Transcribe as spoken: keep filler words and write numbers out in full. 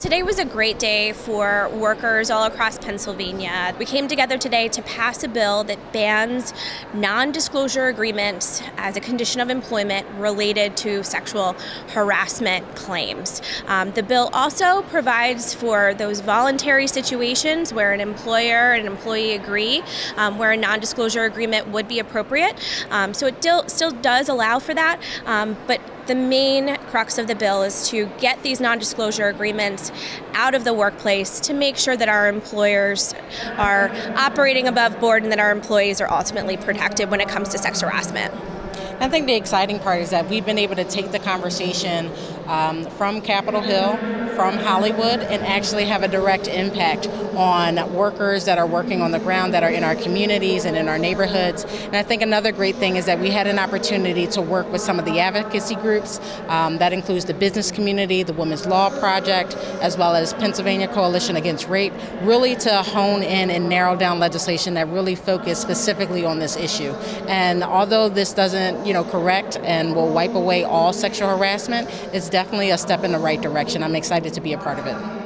Today was a great day for workers all across Pennsylvania. We came together today to pass a bill that bans non-disclosure agreements as a condition of employment related to sexual harassment claims. Um, the bill also provides for those voluntary situations where an employer and an employee agree um, where a non-disclosure agreement would be appropriate. Um, so it still does allow for that, um, but the main crux of the bill is to get these non-disclosure agreements out of the workplace to make sure that our employers are operating above board and that our employees are ultimately protected when it comes to sex harassment. I think the exciting part is that we've been able to take the conversation um, from Capitol Hill, from Hollywood, and actually have a direct impact on workers that are working on the ground, that are in our communities and in our neighborhoods. And I think another great thing is that we had an opportunity to work with some of the advocacy groups. Um, that includes the business community, the Women's Law Project, as well as Pennsylvania Coalition Against Rape, really to hone in and narrow down legislation that really focused specifically on this issue. And although this doesn't, you know, correct and will wipe away all sexual harassment, it's definitely a step in the right direction. I'm excited to be a part of it.